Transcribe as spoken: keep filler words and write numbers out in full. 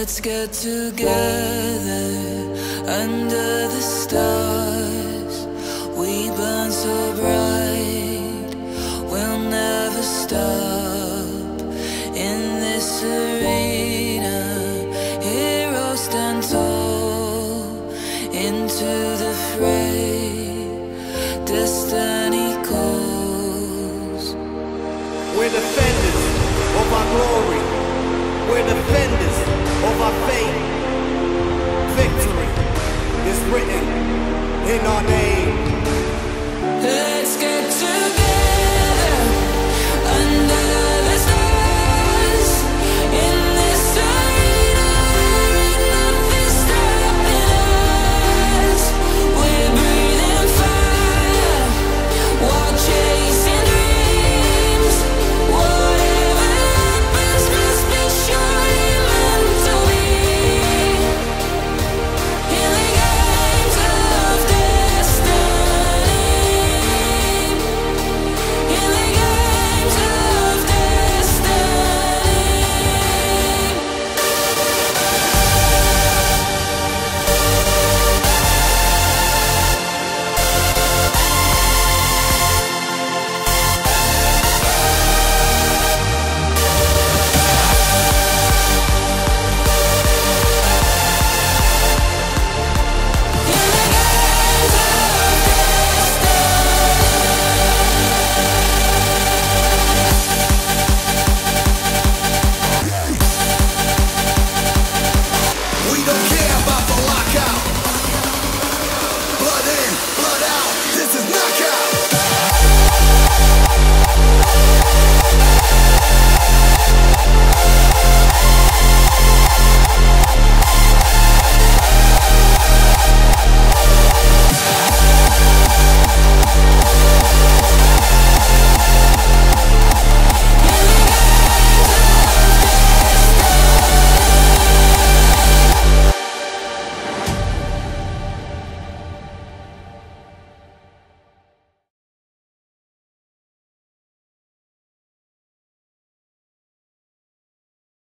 Let's get together under the stars. We burn so bright.